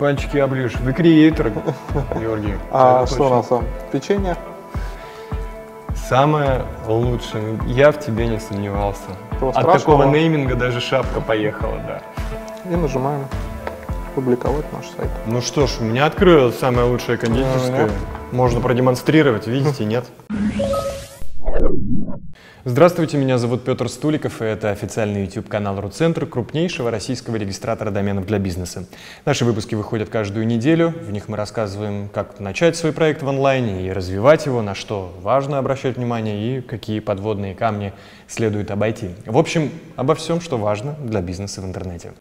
Пальчики оближешь. Вы креатор, Георгий. А что у нас там? Печенье? Самое лучшее. Я в тебе не сомневался. От такого нейминга даже шапка поехала, да. И нажимаем публиковать наш сайт. Ну что ж, у меня открылось самое лучшее кондитерское. Можно продемонстрировать, видите, нет? Здравствуйте, меня зовут Петр Стуликов, и это официальный YouTube-канал RU-CENTER, крупнейшего российского регистратора доменов для бизнеса. Наши выпуски выходят каждую неделю, в них мы рассказываем, как начать свой проект в онлайне и развивать его, на что важно обращать внимание и какие подводные камни следует обойти. В общем, обо всем, что важно для бизнеса в интернете.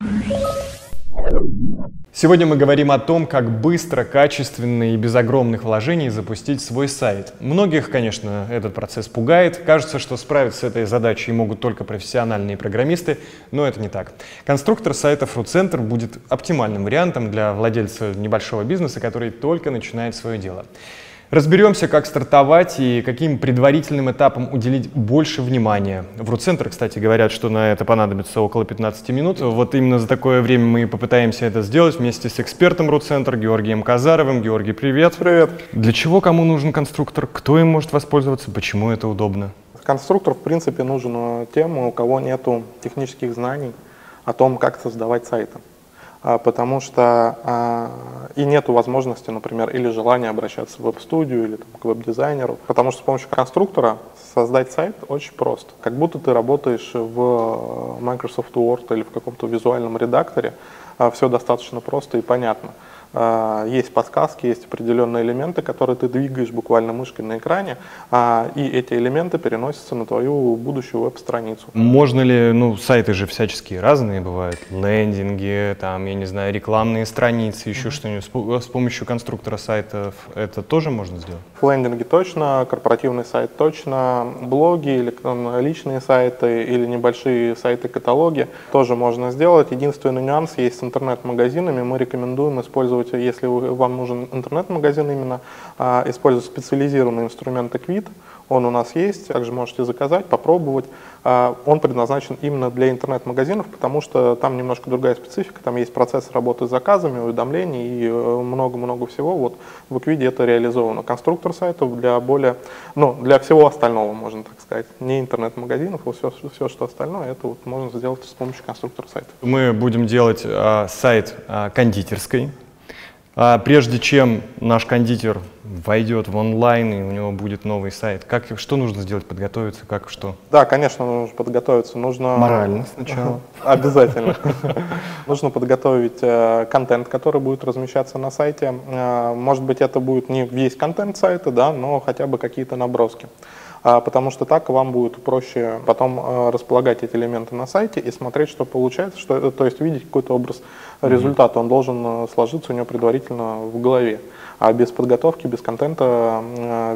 Сегодня мы говорим о том, как быстро, качественно и без огромных вложений запустить свой сайт. Многих, конечно, этот процесс пугает. Кажется, что справиться с этой задачей могут только профессиональные программисты, но это не так. Конструктор сайтов RU-CENTER будет оптимальным вариантом для владельца небольшого бизнеса, который только начинает свое дело. Разберемся, как стартовать и каким предварительным этапам уделить больше внимания. В RU-CENTER, кстати, говорят, что на это понадобится около 15 минут. Вот именно за такое время мы попытаемся это сделать вместе с экспертом RU-CENTER Георгием Казаровым. Георгий, привет. Привет. Для чего кому нужен конструктор? Кто им может воспользоваться? Почему это удобно? Конструктор, в принципе, нужен тем, у кого нет технических знаний о том, как создавать сайты. Потому что и нет возможности, например, или желания обращаться в веб-студию или к веб-дизайнеру. Потому что с помощью конструктора создать сайт очень просто. Как будто ты работаешь в Microsoft Word или в каком-то визуальном редакторе. Все достаточно просто и понятно. Есть подсказки, есть определенные элементы, которые ты двигаешь буквально мышкой на экране, и эти элементы переносятся на твою будущую веб-страницу. Можно ли, ну, сайты же всяческие разные бывают, лендинги, там, я не знаю, рекламные страницы, еще что-нибудь, с помощью конструктора сайтов это тоже можно сделать? Лендинги точно, корпоративный сайт точно, блоги, или личные сайты, или небольшие сайты-каталоги тоже можно сделать. Единственный нюанс есть с интернет-магазинами, мы рекомендуем использовать, если вам нужен интернет-магазин именно, используя специализированный инструмент Ecwid, он у нас есть, также можете заказать, попробовать. Он предназначен именно для интернет-магазинов, потому что там немножко другая специфика, там есть процесс работы с заказами, уведомлений и много-много всего. Вот в Ecwid это реализовано. Конструктор сайтов для более, ну, для всего остального, можно так сказать, не интернет-магазинов, а все, что остальное, это вот можно сделать с помощью конструктора сайта. Мы будем делать сайт кондитерской. Прежде чем наш кондитер войдет в онлайн и у него будет новый сайт, как, что нужно сделать, подготовиться, как, что? Да, конечно, нужно подготовиться. Нужно... Морально сначала. Обязательно. Нужно подготовить контент, который будет размещаться на сайте. Может быть, это будет не весь контент сайта, да, но хотя бы какие-то наброски. Потому что так вам будет проще потом располагать эти элементы на сайте и смотреть, что получается, что, то есть видеть какой-то образ результата, он должен сложиться у него предварительно в голове. А без подготовки, без контента,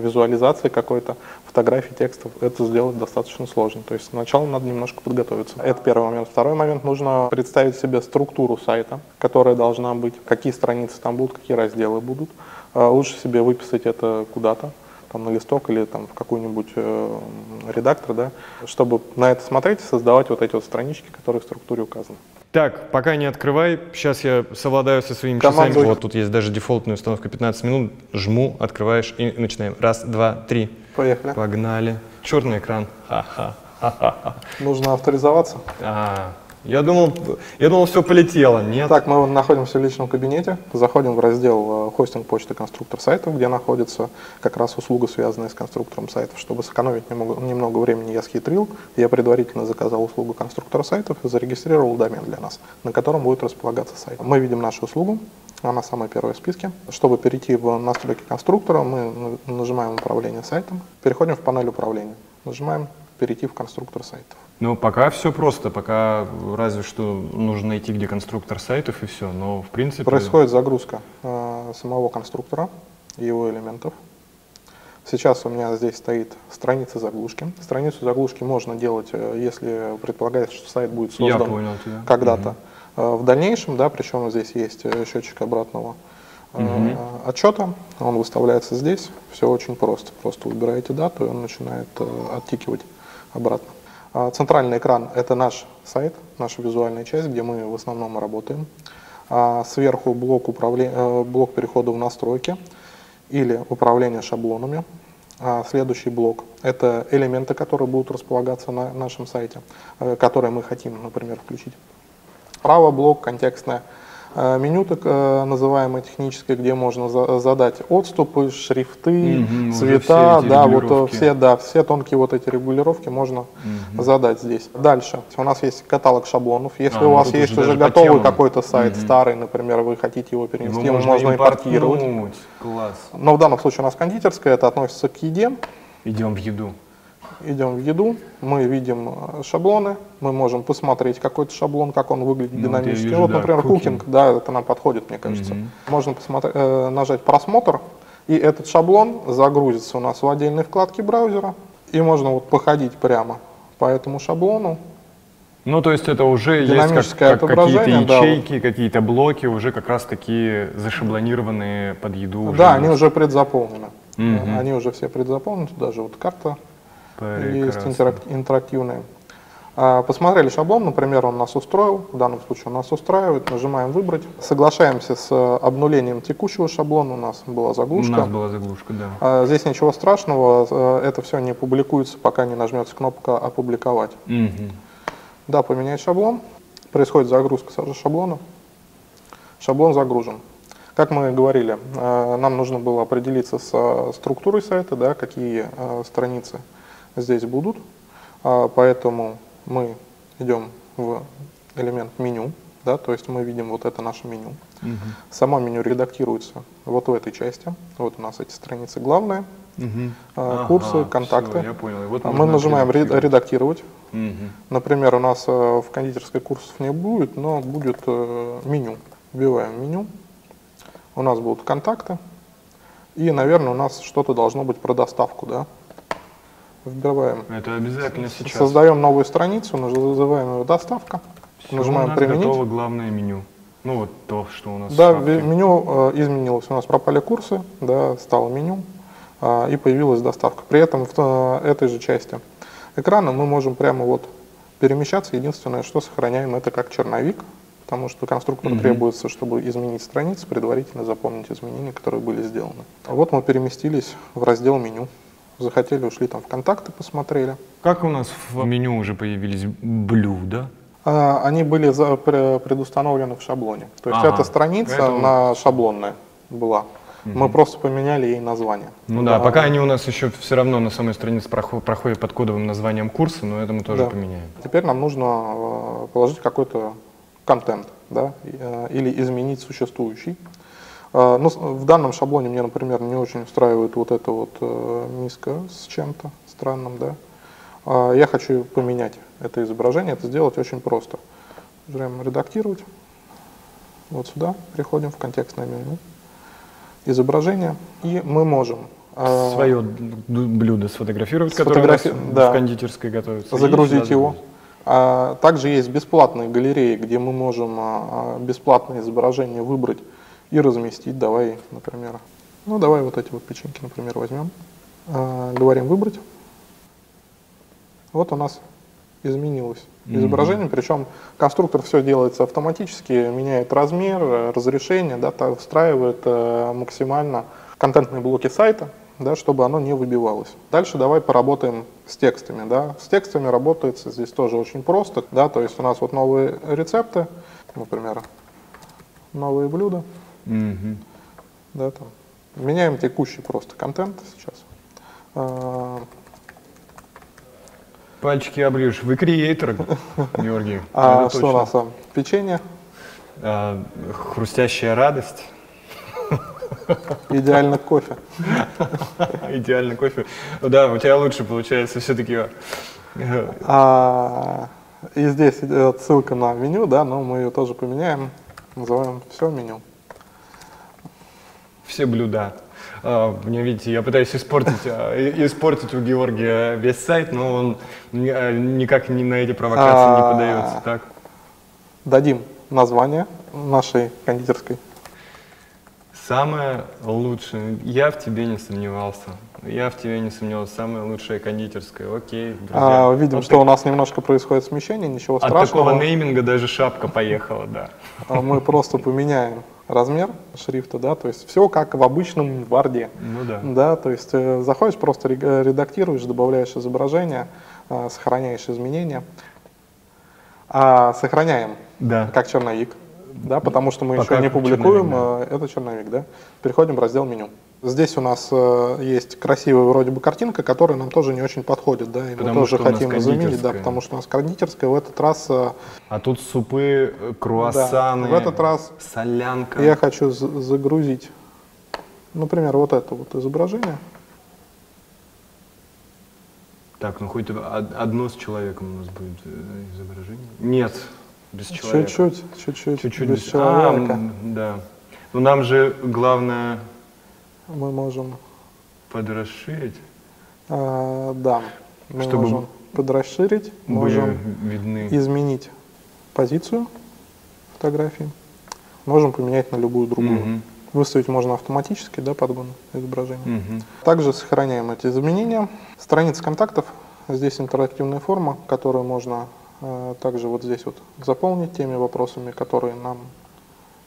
визуализации какой-то, фотографий, текстов, это сделать достаточно сложно. То есть сначала надо немножко подготовиться. Это первый момент. Второй момент, нужно представить себе структуру сайта, которая должна быть, какие страницы там будут, какие разделы будут. Лучше себе выписать это куда-то. Там, на листок или там, в какой-нибудь редактор, да, чтобы на это смотреть и создавать вот эти вот странички, которые в структуре указаны. Так, пока не открывай, сейчас я совладаю со своими часами. Вот тут есть даже дефолтная установка 15 минут, жму, открываешь и начинаем. Раз, два, три. Поехали. Погнали. Черный экран. Ха-ха-ха-ха-ха. Нужно авторизоваться. Я думал, все полетело, нет? Так, мы находимся в личном кабинете, заходим в раздел «Хостинг, почта, конструктор сайтов», где находится как раз услуга, связанная с конструктором сайтов. Чтобы сэкономить немного времени, я схитрил, я предварительно заказал услугу конструктора сайтов и зарегистрировал домен для нас, на котором будет располагаться сайт. Мы видим нашу услугу, она самая первая в списке. Чтобы перейти в настройки конструктора, мы нажимаем «Управление сайтом», переходим в панель управления, нажимаем «Перейти в конструктор сайтов». Ну, пока все просто, пока разве что нужно найти, где конструктор сайтов, и все, но в принципе… Происходит загрузка самого конструктора и его элементов. Сейчас у меня здесь стоит страница заглушки. Страницу заглушки можно делать, если предполагается, что сайт будет создан когда-то. В дальнейшем, да, причем здесь есть счетчик обратного отчета, он выставляется здесь, все очень просто. Просто выбираете дату, и он начинает оттикивать обратно. Центральный экран – это наш сайт, наша визуальная часть, где мы в основном работаем. сверху блок перехода в настройки или управление шаблонами. Следующий блок – это элементы, которые будут располагаться на нашем сайте, которые мы хотим, например, включить. Справа блок контекстное меню, так называемое техническое, где можно задать отступы, шрифты, цвета, все тонкие вот эти регулировки можно задать здесь. Дальше у нас есть каталог шаблонов. Если у вас есть уже готовый какой-то сайт, старый, например, вы хотите его перенести, его можно импортировать. Класс. Но в данном случае у нас кондитерская, это относится к еде. Идем в еду. Идем в еду, мы видим шаблоны, мы можем посмотреть какой-то шаблон, как он выглядит динамически. Вижу, вот, например, кукинг, да, это нам подходит, мне кажется. Можно нажать «Просмотр», и этот шаблон загрузится у нас в отдельной вкладке браузера, и можно вот походить прямо по этому шаблону. Ну, то есть это уже есть как какие-то ячейки, да, какие-то блоки, уже как раз такие зашаблонированные под еду. Уже да, они уже предзаполнены. Они уже все предзаполнены, даже вот карта. Прекрасно. Есть интерактивные. Посмотрели шаблон, например, он нас устроил, в данном случае он нас устраивает, нажимаем «Выбрать», соглашаемся с обнулением текущего шаблона, у нас была заглушка. У нас была заглушка, да. Здесь ничего страшного, это все не публикуется, пока не нажмется кнопка «Опубликовать». Да, поменять шаблон, происходит загрузка шаблона, шаблон загружен. Как мы говорили, нам нужно было определиться с структурой сайта, да, какие страницы здесь будут, поэтому мы идем в элемент меню, да, то есть мы видим вот это наше меню. Само меню редактируется вот в этой части, вот у нас эти страницы главные, курсы, контакты. Все, я понял. Вот мы нажимаем «Редактировать». Например, у нас в кондитерской курсов не будет, но будет меню. Вбиваем меню, у нас будут контакты и, наверное, у нас что-то должно быть про доставку, да? Вбиваем. Это обязательно сейчас. Создаем новую страницу, называем ее «Доставка». Все, нажимаем «Применить». Готово главное меню. Ну вот то, что у нас. Да, меню изменилось. У нас пропали курсы, да, стало меню и появилась доставка. При этом в этой же части экрана мы можем прямо вот перемещаться. Единственное, что сохраняем, это как черновик, потому что конструктор требуется, чтобы изменить страницу, предварительно запомнить изменения, которые были сделаны. Вот мы переместились в раздел «Меню». Захотели, ушли там в контакты, посмотрели. Как у нас в меню уже появились блюда? Они были предустановлены в шаблоне. То есть эта страница, она шаблонная была. Мы просто поменяли ей название. Ну да, пока они у нас еще все равно на самой странице проходят под кодовым названием курса, но это мы тоже поменяем. Теперь нам нужно положить какой-то контент, да, или изменить существующий. Ну, в данном шаблоне мне, например, не очень устраивает вот эта вот миска с чем-то странным, да. Я хочу поменять это изображение, это сделать очень просто. Нажимаем «Редактировать». Вот сюда приходим в контекстное меню. Изображение. И мы можем свое блюдо сфотографировать, которое у нас в кондитерской готовится. Загрузить его. Также есть бесплатные галереи, где мы можем бесплатное изображение выбрать и разместить. Давай, например, ну давай вот эти вот печеньки, например, возьмем. Говорим «Выбрать». Вот у нас изменилось изображение, причем конструктор все делается автоматически, меняет размер, разрешение, да, встраивает максимально контентные блоки сайта, да, чтобы оно не выбивалось. Дальше давай поработаем с текстами, да. С текстами работается здесь тоже очень просто, да, то есть у нас вот новые рецепты, например, новые блюда. Да, там. Меняем текущий просто контент сейчас. Пальчики обрежешь. Вы креатор, Георгий. А что у нас там? Печенье. Хрустящая радость. Идеально кофе. Идеально кофе. Да, у тебя лучше получается все-таки. И здесь идет ссылка на меню, да, но мы ее тоже поменяем. Называем «Все меню». Все блюда. Мне, видите, я пытаюсь испортить у Георгия весь сайт, но он никак не на эти провокации не поддается. Так? Дадим название нашей кондитерской. Самое лучшее. Я в тебе не сомневался. Я в тебе не сомневался. Самая лучшая кондитерская. Окей, друзья. Видим, вот что у нас немножко происходит смещение, ничего страшного. От такого нейминга даже шапка поехала, да. Мы просто поменяем размер шрифта, да, то есть все как в обычном Word. Ну да. Да, то есть заходишь, просто редактируешь, добавляешь изображение, сохраняешь изменения. Сохраняем, да, как черновик. Да, потому что мы пока еще не публикуем, черновик, да. Это черновик, да. Переходим в раздел меню. Здесь у нас есть красивая вроде бы картинка, которая нам тоже не очень подходит, да, и потому мы тоже хотим заменить, да, потому что у нас кондитерская в этот раз. А тут супы, круассаны, да, в этот раз солянка. Я хочу загрузить, например, вот это вот изображение. Так, ну хоть одно с человеком у нас будет изображение. Нет. Чуть-чуть, чуть-чуть без человека. Да. Но нам же главное. Мы можем подрасширить. Да. Мы чтобы можем подрасширить, можем видны. Изменить позицию фотографии, можем поменять на любую другую. Угу. Выставить можно автоматически, да, подгон изображения. Угу. Также сохраняем эти изменения. Страница контактов. Здесь интерактивная форма, которую можно также вот здесь вот заполнить теми вопросами, которые нам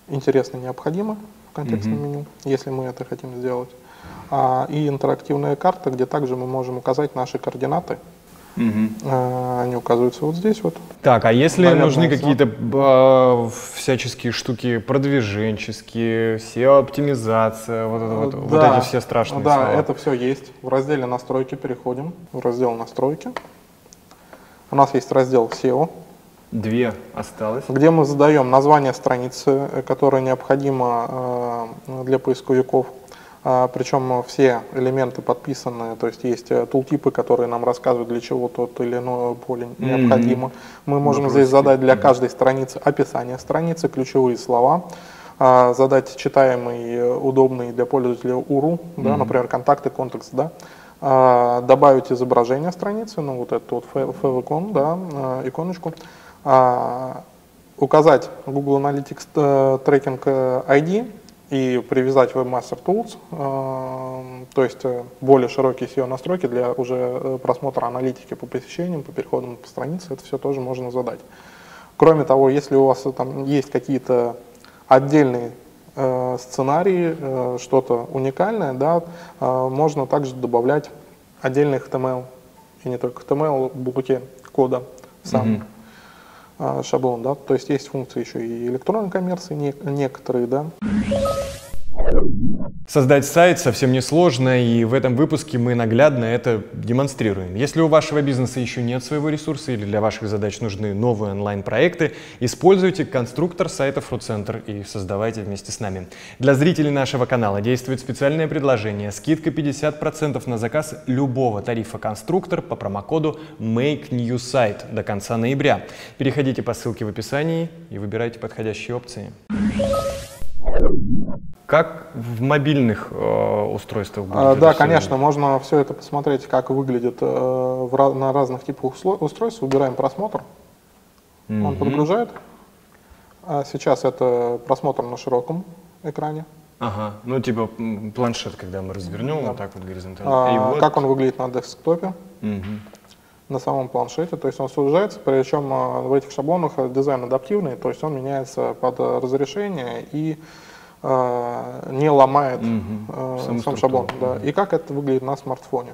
интересны, необходимы в контекстном меню, если мы это хотим сделать. И интерактивная карта, где также мы можем указать наши координаты. Они указываются вот здесь вот. Так, а если нужны какие-то всяческие штуки, продвиженческие, SEO-оптимизация, вот эти все страшные слова. Да, это все есть. В разделе «Настройки» переходим. В раздел «Настройки». У нас есть раздел SEO. Две осталось. Где мы задаем название страницы, которое необходимо для поисковиков. Причем все элементы подписаны, то есть есть тултипы, которые нам рассказывают, для чего тот или иное поле необходимо. Мы можем здесь задать для каждой страницы описание страницы, ключевые слова, задать читаемый, удобный для пользователя URL, да, например, контакты, контекст, да. Добавить изображение страницы, ну вот эту вот favicon, да, иконочку, указать Google Analytics Tracking ID и привязать Webmaster Tools, то есть более широкие SEO-настройки для уже просмотра аналитики по посещениям, по переходам по странице, это все тоже можно задать. Кроме того, если у вас там есть какие-то отдельные сценарии, что-то уникальное, да, можно также добавлять отдельный HTML, и не только HTML, блоки кода сам, шаблон, да, то есть есть функции еще и электронной коммерции, некоторые, да. Создать сайт совсем несложно, и в этом выпуске мы наглядно это демонстрируем. Если у вашего бизнеса еще нет своего ресурса или для ваших задач нужны новые онлайн-проекты, используйте конструктор сайтов RU-CENTER и создавайте вместе с нами. Для зрителей нашего канала действует специальное предложение. Скидка 50% на заказ любого тарифа конструктор по промокоду MAKENEWSITE до конца ноября. Переходите по ссылке в описании и выбирайте подходящие опции. Как в мобильных устройствах будет? Да, конечно, можно все это посмотреть, как выглядит на разных типах устройств. Выбираем просмотр, он подгружает. А сейчас это просмотр на широком экране. Ага, ну типа планшет, когда мы развернем, вот так вот горизонтально. Вот. Как он выглядит на десктопе, на самом планшете, то есть он сужается, причем в этих шаблонах дизайн адаптивный, то есть он меняется под разрешение и не ломает сам шаблон. Да. И как это выглядит на смартфоне.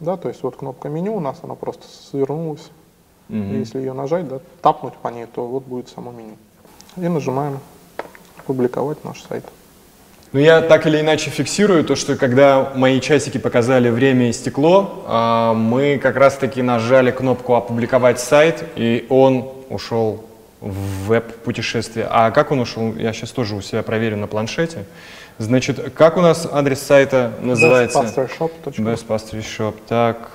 Да, то есть вот кнопка меню у нас, она просто свернулась. Если ее нажать, да, тапнуть по ней, то вот будет само меню. И нажимаем «Публиковать наш сайт». Ну, я так или иначе фиксирую то, что когда мои часики показали время и стекло, мы как раз-таки нажали кнопку «Опубликовать сайт», и он ушел в веб-путешествие. А как он ушел? Я сейчас тоже у себя проверю на планшете. Значит, как у нас адрес сайта называется? bestpastershop.com. Так,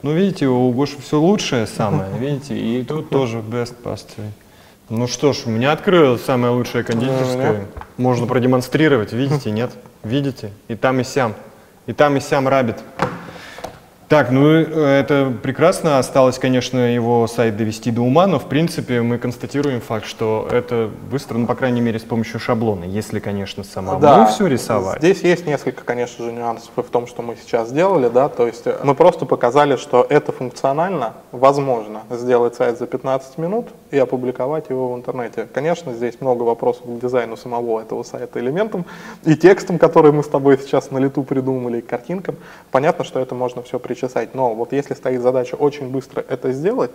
ну видите, у Гоши все лучшее самое, видите, и тут тоже bestpaster. Ну что ж, у меня открылась самая лучшая кондитерская. Можно продемонстрировать, видите, нет? Видите? И там, и сям. И там, и сям рабит. Так, ну это прекрасно. Осталось, конечно, его сайт довести до ума, но в принципе мы констатируем факт, что это быстро, ну по крайней мере с помощью шаблона, если, конечно, самому все рисовать. Здесь есть несколько, конечно же, нюансов в том, что мы сейчас сделали, да, то есть мы просто показали, что это функционально возможно сделать сайт за 15 минут и опубликовать его в интернете. Конечно, здесь много вопросов к дизайну самого этого сайта, элементам и текстам, которые мы с тобой сейчас на лету придумали, и картинкам. Понятно, что это можно все причинить. Но вот если стоит задача очень быстро это сделать,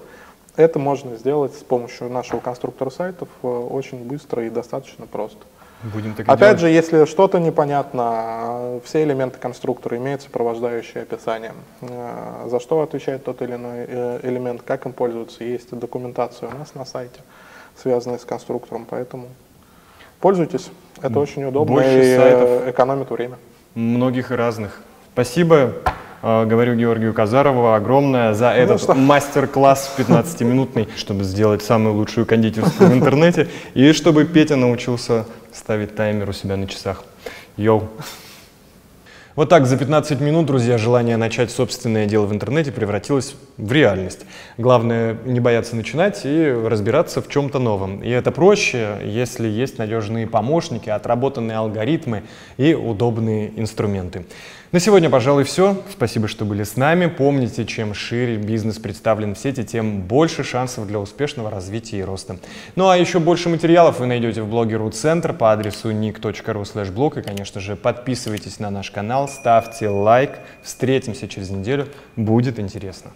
это можно сделать с помощью нашего конструктора сайтов очень быстро и достаточно просто. Будем так делать. Опять же, если что-то непонятно, все элементы конструктора имеют сопровождающее описание. За что отвечает тот или иной элемент, как им пользоваться. Есть документация у нас на сайте, связанная с конструктором, поэтому пользуйтесь. Это очень удобно. Больше и сайтов экономит время. Многих и разных. Спасибо. Говорю Георгию Казарову огромное за этот мастер-класс 15-минутный, чтобы сделать самую лучшую кондитерскую в интернете и чтобы Петя научился ставить таймер у себя на часах. Йоу! Вот так за 15 минут, друзья, желание начать собственное дело в интернете превратилось в реальность. Главное не бояться начинать и разбираться в чем-то новом. И это проще, если есть надежные помощники, отработанные алгоритмы и удобные инструменты. На сегодня, пожалуй, все. Спасибо, что были с нами. Помните, чем шире бизнес представлен в сети, тем больше шансов для успешного развития и роста. Ну а еще больше материалов вы найдете в блоге RU-CENTER по адресу nick.ru/blog. И, конечно же, подписывайтесь на наш канал. Ставьте лайк, встретимся через неделю, будет интересно.